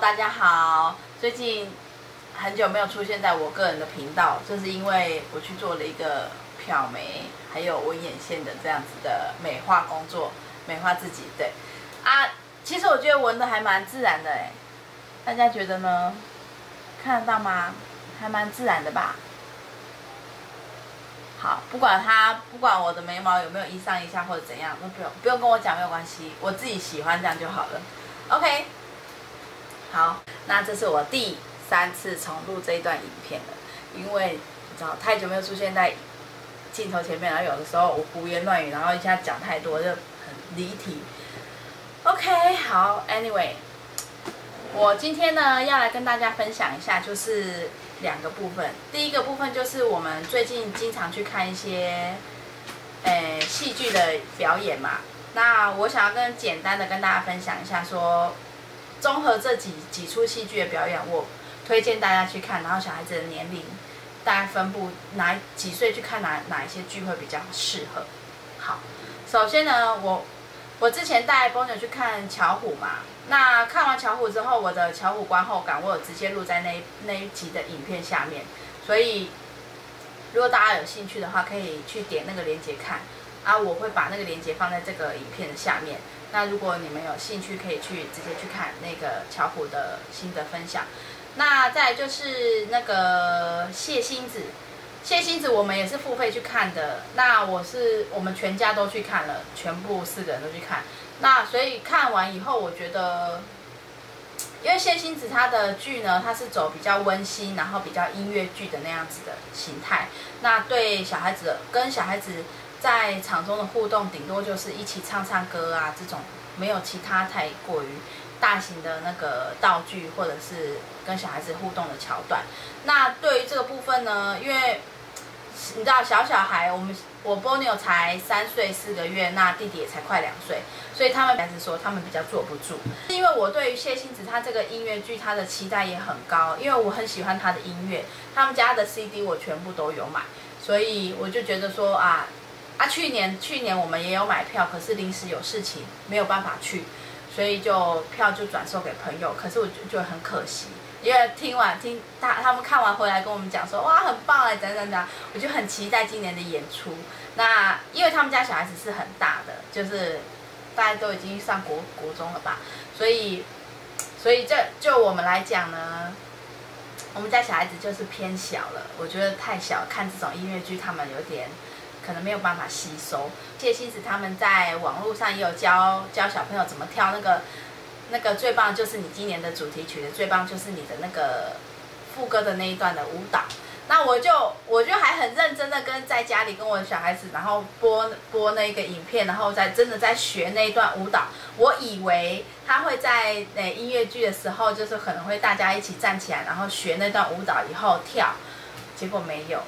大家好。最近很久没有出现在我个人的频道，这是因为我去做了一个漂眉还有纹眼线的这样子的美化工作，美化自己。对啊，其实我觉得纹的还蛮自然的哎，大家觉得呢？看得到吗？还蛮自然的吧。好，不管我的眉毛有没有一上一下或者怎样，都不用跟我讲，没有关系，我自己喜欢这样就好了。OK。 好，那这是我第3次重录这一段影片了，因为你知道太久没有出现在镜头前面，然后有的时候我胡言乱语，然后一下讲太多就很离题。OK， 好 ，Anyway， 我今天呢要来跟大家分享一下，就是2个部分。第一个部分就是我们最近经常去看一些戏剧的表演嘛，那我想要简单的跟大家分享一下说。 综合这几出戏剧的表演，我推荐大家去看。然后小孩子的年龄，大概分布哪几岁去看哪一些剧会比较适合。好，首先呢，我之前带Bonnie去看巧虎嘛，那看完巧虎之后，我的巧虎观后感我有直接录在那一集的影片下面，所以如果大家有兴趣的话，可以去点那个链接看。啊，我会把那个链接放在这个影片的下面。 那如果你们有兴趣，可以去直接去看那个巧虎的心得分享。那再来就是那个谢欣子我们也是付费去看的。那我们全家都去看了，全部4个人都去看。那所以看完以后，我觉得，因为谢欣子她的剧呢，她是走比较温馨，然后比较音乐剧的那样子的形态。那对小孩子跟小孩子。 在场中的互动，顶多就是一起唱唱歌啊，这种没有其他太过于大型的那个道具或者是跟小孩子互动的桥段。那对于这个部分呢，因为你知道小孩，我 Bonnie 才3岁4个月，那弟弟也才快2岁，所以他们还是说他们比较坐不住。因为我对于谢欣子她这个音乐剧她的期待也很高，因为我很喜欢她的音乐，他们家的 CD 我全部都有买，所以我就觉得说啊。 去年我们也有买票，可是临时有事情没有办法去，所以就票就转售给朋友。可是我就觉得很可惜，因为他们看完回来跟我们讲说，哇，很棒哎，怎样，我就很期待今年的演出。那因为他们家小孩子是很大的，就是大家都已经上国中了吧，所以这就我们来讲呢。 我们家小孩子就是偏小了，我觉得太小，看这种音乐剧他们有点可能没有办法吸收。谢欣子他们在网络上也有教小朋友怎么跳那个最棒就是你今年的主题曲的最棒就是你的那个副歌的那一段的舞蹈。那我就还很认真的在家里跟我的小孩子，然后播那个影片，然后真的在学那一段舞蹈。我以为他会在音乐剧的时候，就是可能会大家一起站起来，然后学那段舞蹈以后跳，结果没有，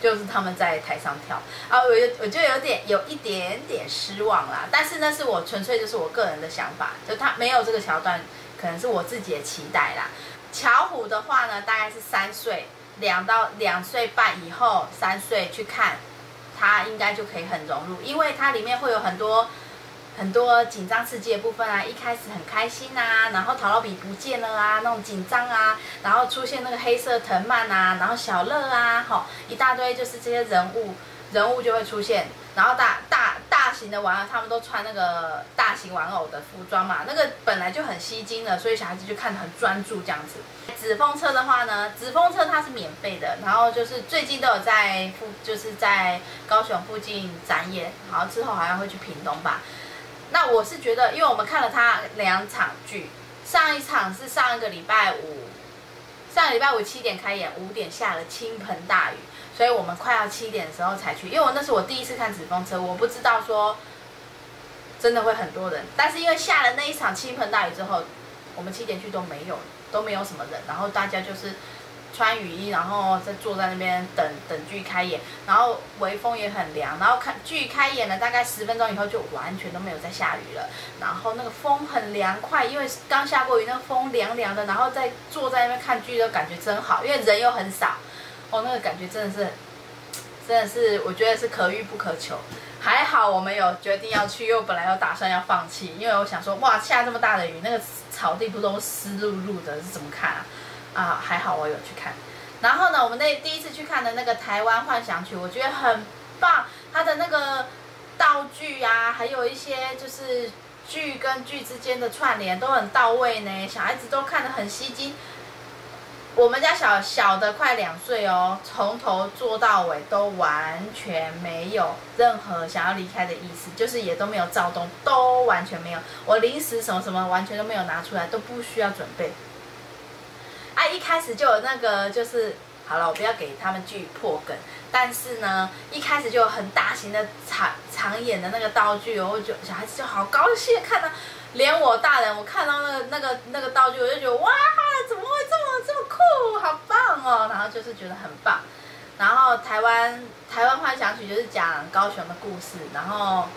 就是他们在台上跳啊，我就有一点点失望啦。但是那是我纯粹就是我个人的想法，就他没有这个桥段，可能是我自己的期待啦。巧虎的话呢，大概是3岁。 2到2岁半以后，3岁去看，他应该就可以很融入，因为它里面会有很多紧张刺激的部分啊。一开始很开心啊，然后陶老比不见了啊，那种紧张啊，然后出现那个黑色藤蔓啊，然后小乐啊，吼，一大堆就是这些人物就会出现。然后大型的玩偶，他们都穿那个大型玩偶的服装嘛，那个本来就很吸睛了，所以小孩子就看得很专注这样子。纸风车的话呢，纸风车它是免费的，然后就是最近都有在高雄附近展演，然后之后好像会去屏东吧。那我是觉得，因为我们看了它2场剧，上一场是上个礼拜五7点开演，5点下了倾盆大雨。 所以我们快要7点的时候才去，因为我那是我第1次看纸风车，我不知道说真的会很多人，但是因为下了那一场倾盆大雨之后，我们7点去都没有什么人，然后大家就是穿雨衣，然后再坐在那边等剧开演，然后微风也很凉，然后剧开演了大概10分钟以后就完全都没有再下雨了，然后那个风很凉快，因为刚下过雨，那个风凉凉的，然后再坐在那边看剧的感觉真好，因为人又很少。 哦，那个感觉真的是，我觉得是可遇不可求。还好我们有决定要去，因为我本来有打算要放弃，因为我想说，哇，下这么大的雨，那个草地不都湿漉漉的，是怎么看啊？啊，还好我有去看。然后呢，我们第一次去看的那个台湾幻想曲，我觉得很棒，它的那个道具啊，还有一些就是剧跟剧之间的串联都很到位呢，小孩子都看得很吸睛。我们家小的快2岁哦，从头做到尾都完全没有任何想要离开的意思，就是也都没有躁动，都完全没有。我零食什么完全都没有拿出来，都不需要准备。啊，一开始就有那个就是好了，我不要给他们剧破梗，但是呢，一开始就有很大型的长眼的那个道具哦，我觉得小孩子就好高兴看啊。连我大人，我看到那个道具，我就觉得哇，怎么会这么酷，好棒哦！然后就是觉得很棒。然后台湾幻想曲就是讲高雄的故事，然后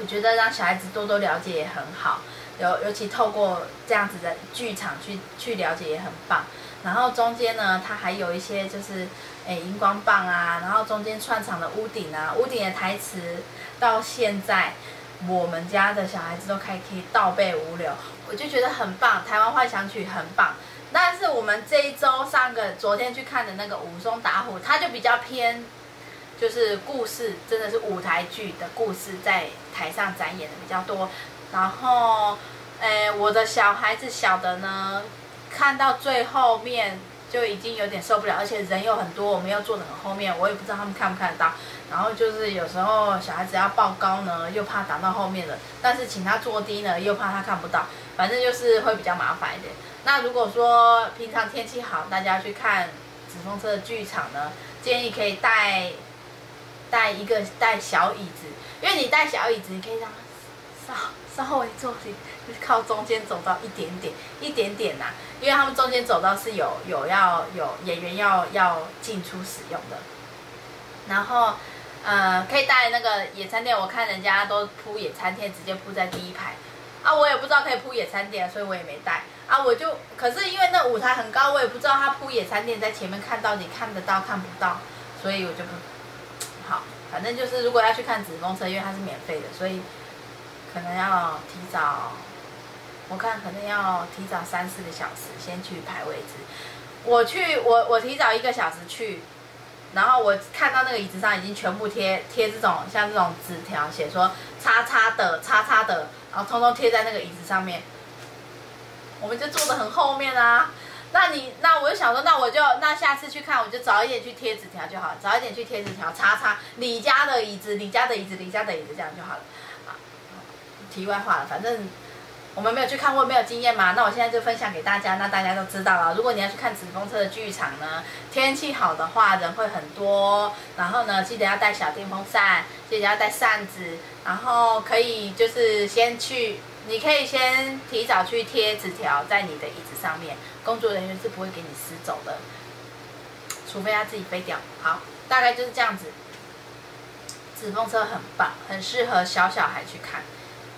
我觉得让小孩子多多了解也很好，尤其透过这样子的剧场去了解也很棒。然后中间呢，它还有一些就是荧光棒啊，然后中间串场的屋顶啊，屋顶的台词到现在。我们家的小孩子都可以倒背如流，我就觉得很棒。台湾幻想曲很棒，但是我们这一周昨天去看的那个《武松打虎》，它就比较偏，就是故事真的是舞台剧的故事，在台上展演的比较多。然后，我的小的呢，看到最后面就已经有点受不了，而且人又很多，我们又坐得很后面，我也不知道他们看不看得到。然后就是有时候小孩子要抱高呢，又怕挡到后面的，但是请他坐低呢，又怕他看不到，反正就是会比较麻烦一点。那如果说平常天气好，大家去看纸风车的剧场呢，建议可以带小椅子，因为你带小椅子，你可以让他稍微坐起，就是靠中间走到一点点啦，因为他们中间走道是有演员要进出使用的。然后，可以带那个野餐垫，我看人家都铺野餐垫，直接铺在第一排。啊，我也不知道可以铺野餐垫，所以我也没带。啊，可是因为那舞台很高，我也不知道他铺野餐垫在前面看到底看得到看不到，所以我就不好。反正就是如果要去看纸风车，因为它是免费的，所以可能要提早，我看可能要提早3、4个小时先去排位置。我提早1个小时去。然后我看到那个椅子上已经全部贴这种像这种纸条，写说叉叉的，然后通通贴在那个椅子上面。我们就坐得很后面啊。那我就想说，那下次去看我就早一点去贴纸条就好了，早一点去贴纸条，叉叉你家的椅子这样就好了。啊，题外话了，反正我们没有去看过，没有经验嘛，那我现在就分享给大家，那大家都知道了。如果你要去看纸风车的剧场呢，天气好的话人会很多，然后呢记得要带小电风扇，记得要带扇子，然后可以就是你可以先提早去贴纸条在你的椅子上面，工作人员是不会给你撕走的，除非他自己飞掉。好，大概就是这样子。纸风车很棒，很适合小孩去看。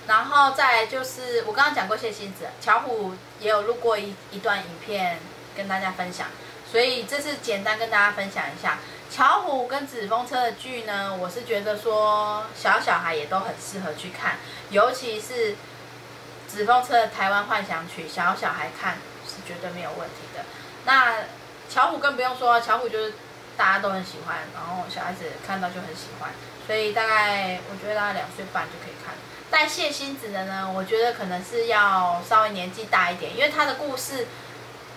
然后再来就是我刚刚讲过谢欣子，巧虎也有录过一段影片跟大家分享，所以这次简单跟大家分享一下巧虎跟纸风车的剧呢。我是觉得说小孩也都很适合去看，尤其是纸风车的台湾幻想曲，小孩看是绝对没有问题的。那巧虎更不用说，巧虎就是大家都很喜欢，然后小孩子看到就很喜欢，所以大概我觉得大概2岁半就可以看。但谢欣子的呢，我觉得可能是要稍微年纪大一点，因为他的故事，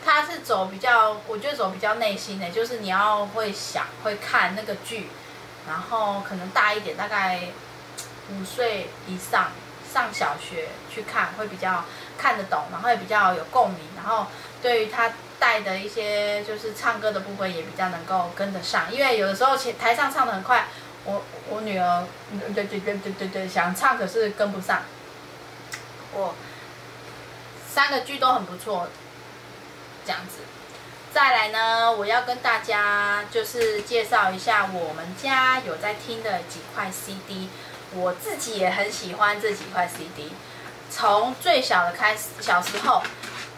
他是我觉得走比较内心的，就是你要会想会看那个剧，然后可能大一点，大概5岁以上上小学去看会比较看得懂，然后也比较有共鸣，然后对于他带的一些就是唱歌的部分也比较能够跟得上，因为有的时候台上唱得很快。我女儿对想唱可是跟不上。我3个剧都很不错，这样子。再来呢，我要跟大家就是介绍一下我们家有在听的几块 CD， 我自己也很喜欢这几块 CD。从最小的开始，小时候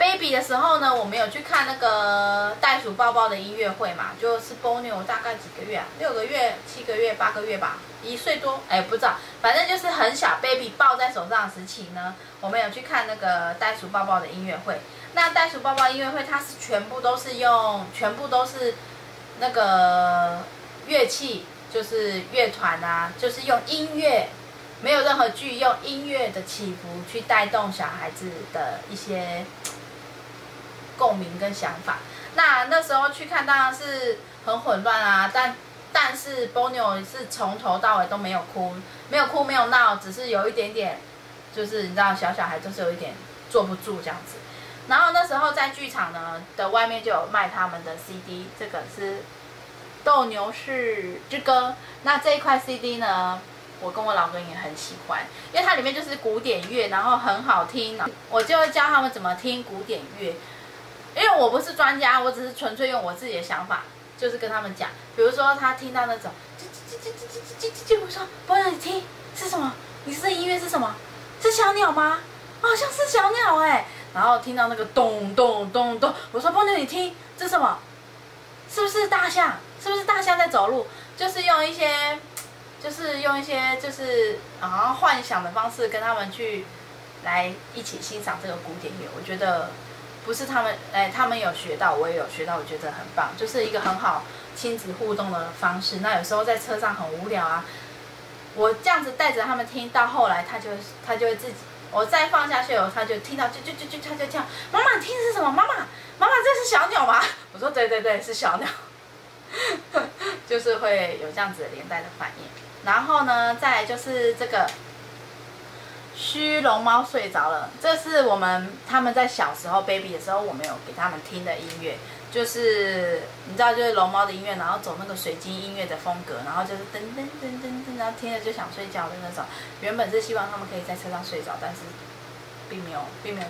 baby 的时候呢，我们有去看那个袋鼠抱抱的音乐会嘛，就是 Bonnie 大概几个月啊，6个月、7个月、8个月吧，1岁多，哎，不知道，反正就是很小 baby 抱在手上的时期呢，我们有去看那个袋鼠抱抱的音乐会。那袋鼠抱抱音乐会它是全部都是那个乐器，就是乐团啊，就是用音乐。 没有任何剧用音乐的起伏去带动小孩子的一些共鸣跟想法。那时候去看当然是很混乱啊，但是 Bonnie 是从头到尾都没有哭，没有闹，只是有一点点，就是你知道小孩就是有一点坐不住这样子。然后那时候在剧场呢的外面就有卖他们的 CD， 这个是《斗牛士之歌》。那这一块 CD 呢？ 我跟我老公也很喜欢，因为它里面就是古典乐，然后很好听。我就会教他们怎么听古典乐，因为我不是专家，我只是纯粹用我自己的想法，就是跟他们讲。比如说他听到那种，我说不要你听是什么？你这音乐是什么？是小鸟吗？好像是小鸟哎。然后听到那个咚咚咚咚，我说不要你听这什么？是不是大象？是不是大象在走路？就是用一些。 就是好像幻想的方式跟他们去来一起欣赏这个古典乐，我觉得不是他们他们有学到，我也有学到，我觉得很棒，就是一个很好亲子互动的方式。那有时候在车上很无聊啊，我这样子带着他们听到后来，他就会自己，我再放下去以后，他就听到就他就这样，妈妈听是什么？妈妈这是小鸟吗？我说对对对，是小鸟，就是会有这样子连带的反应。 然后呢，再来就是这个虚龙猫睡着了，这是他们在小时候 baby 的时候，我们有给他们听的音乐，就是你知道，就是龙猫的音乐，然后走那个水晶音乐的风格，然后就是噔噔噔噔噔，然后听着就想睡觉的那种。原本是希望他们可以在车上睡着，但是并没有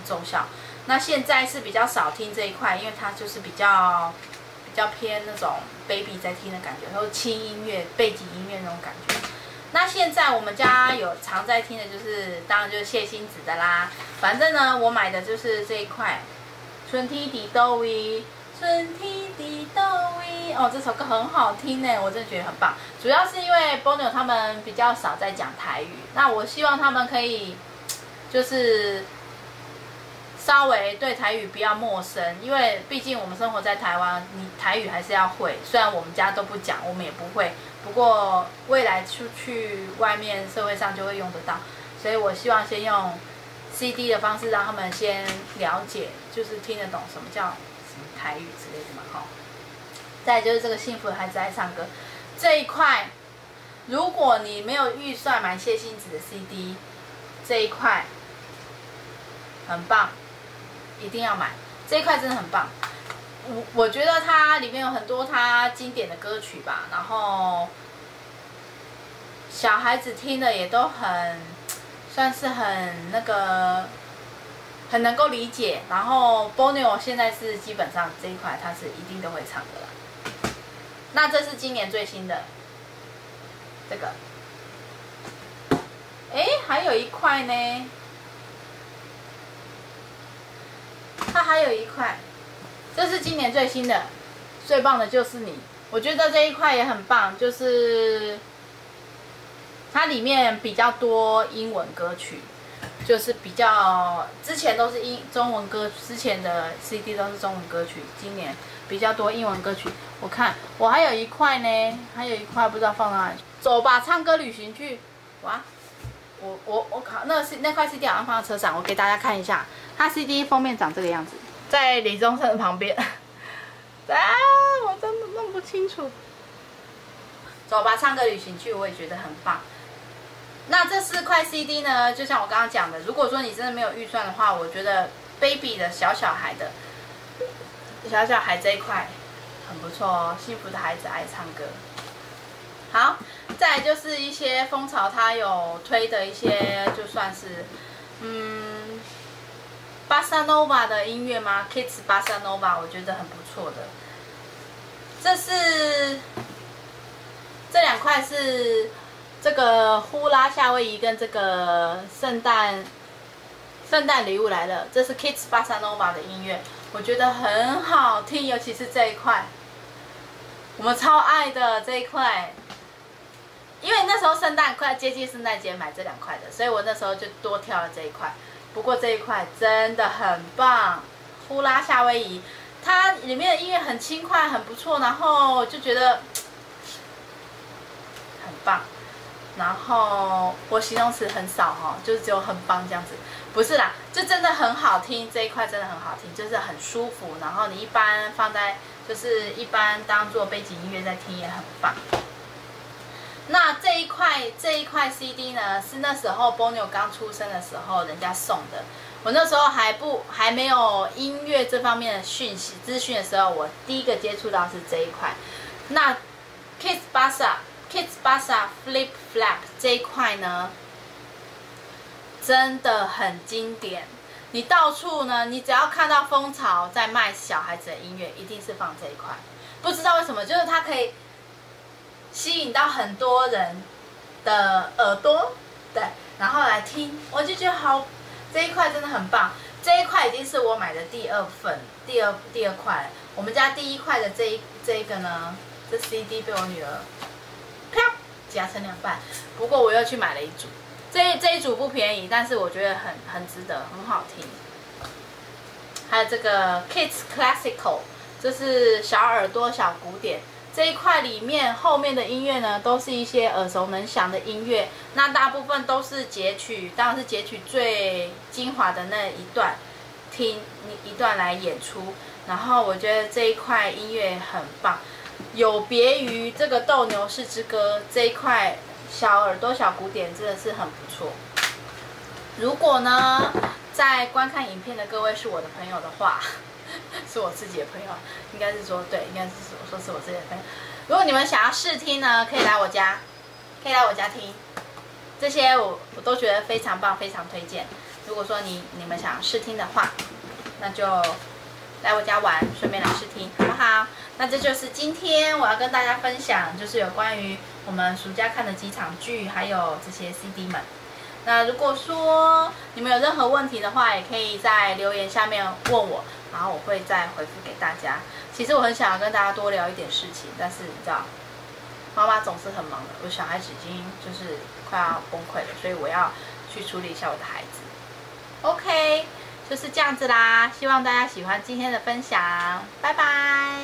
奏效。那现在是比较少听这一块，因为它就是比较偏那种 baby 在听的感觉，然后轻音乐、背景音乐那种感觉。那现在我们家有常在听的就是，当然就是谢欣子的啦。反正呢，我买的就是这一块《春天的豆味》，春天的豆味哦，这首歌很好听呢，我真的觉得很棒。主要是因为 Bonnie 他们比较少在讲台语，那我希望他们可以就是。 稍微对台语不要陌生，因为毕竟我们生活在台湾，你台语还是要会。虽然我们家都不讲，我们也不会，不过未来出去外面社会上就会用得到。所以我希望先用 CD 的方式让他们先了解，就是听得懂什么叫什么台语之类的嘛。哈，再来就是这个幸福的孩子爱唱歌这一块，如果你没有预算买谢欣子的 CD， 这一块很棒。 一定要买这一块，真的很棒。我觉得它里面有很多它经典的歌曲吧，然后小孩子听的也都很算是很那个很能够理解。然后 Bonnie 现在是基本上这一块它是一定都会唱的啦。那这是今年最新的这个，哎，还有一块呢。 它还有一块，这是今年最新的，最棒的就是你。我觉得这一块也很棒，就是它里面比较多英文歌曲，就是比较之前都是中文歌，之前的 CD 都是中文歌曲，今年比较多英文歌曲。我看我还有一块呢，还有一块不知道放哪里。走吧，唱歌旅行去。哇，我靠，那块 CD 好像放在车上，我给大家看一下。 它 CD 封面长这个样子，在李宗盛旁边。啊，我真的弄不清楚。走吧，唱歌旅行去，我也觉得很棒。那这4块 CD 呢？就像我刚刚讲的，如果说你真的没有预算的话，我觉得 baby 的小小孩这一块很不错哦。幸福的孩子爱唱歌。好，再来就是一些风潮，它有推的一些，就算是Bossa Nova 的音乐吗 ？Kids Bossa Nova 我觉得很不错的。这2块是这个呼啦夏威夷跟这个圣诞圣诞礼物来了，这是 Kids Bossa Nova 的音乐，我觉得很好听，尤其是这一块，我们超爱的这一块。因为那时候圣诞快接近圣诞节买这两块的，所以我那时候就多挑了这一块。不过这一块真的很棒，呼啦夏威夷，它里面的音乐很轻快，很不错，然后就觉得很棒。 然后我形容词很少哈、哦，就只有很棒这样子，不是啦，就真的很好听，这一块真的很好听，就是很舒服。然后你一般放在就是一般当做背景音乐在听也很棒。那这一块 CD 呢，是那时候 Bonnie 刚出生的时候人家送的。我那时候还没有音乐这方面的讯息资讯的时候，我第一个接触到是这一块。那 Kids Bossa Flip Flap 这一块呢，真的很经典。你到处呢，你只要看到蜂巢在卖小孩子的音乐，一定是放这一块。不知道为什么，就是它可以吸引到很多人的耳朵，对，然后来听，我就觉得好，这一块真的很棒。这一块已经是我买的第二块了。我们家第一块的这一个呢，这 CD 被我女儿。 夹成两半，不过我又去买了一组，这一组不便宜，但是我觉得很值得，很好听。还有这个 Kids Classical， 这是小耳朵小古典这一块里面后面的音乐呢，都是一些耳熟能详的音乐，那大部分都是截取，当然是截取最精华的那一段，听一段来演出。然后我觉得这一块音乐很棒。 有别于这个斗牛士之歌这一块小耳朵小古典真的是很不错。如果呢，在观看影片的各位是我的朋友的话，是我自己的朋友，应该是说对，应该是说是我自己的朋友。如果你们想要试听呢，可以来我家，可以来我家听。这些我都觉得非常棒，非常推荐。如果说你们想要试听的话，那就来我家玩，顺便来试听，好不好？ 那这就是今天我要跟大家分享，就是有关于我们暑假看的几场剧，还有这些 CD 们。那如果说你们有任何问题的话，也可以在留言下面问我，然后我会再回复给大家。其实我很想要跟大家多聊一点事情，但是你知道，妈妈总是很忙的，我小孩子已经就是快要崩溃了，所以我要去处理一下我的孩子。OK， 就是这样子啦，希望大家喜欢今天的分享，拜拜。